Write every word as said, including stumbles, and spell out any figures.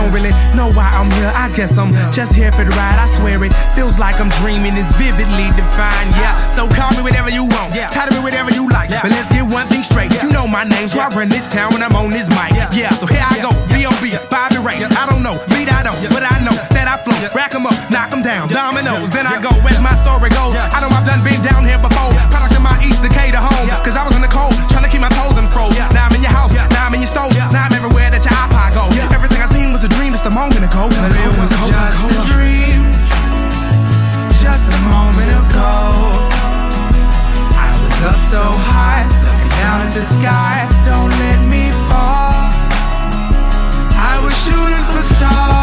don't really know why I'm here. I guess I'm just here for the ride. I swear it feels like I'm dreaming. It's vividly defined, yeah. So call me whatever you want, title me whatever you like, but let's get one thing straight. You know my name, so I run this town when I'm on this mic. Yeah, so here I go, B O B, Bobby Ray. I don't know, lead I don't, but I know that I flow. Rack 'em up, knock 'em down, dominoes. Then I go, as my story goes. I know I've done been down here before. Product of my East Decatur home, 'cause I was in the cold, trying to keep my toes unfroze. Now I'm in your house, now I'm in your stove, now I'm everywhere that your iPod goes. Everything I seen was a dream just a moment ago. But it was just a dream, just a moment ago. I was up so high, looking down at the sky. Don't let me fall. I was shooting for stars.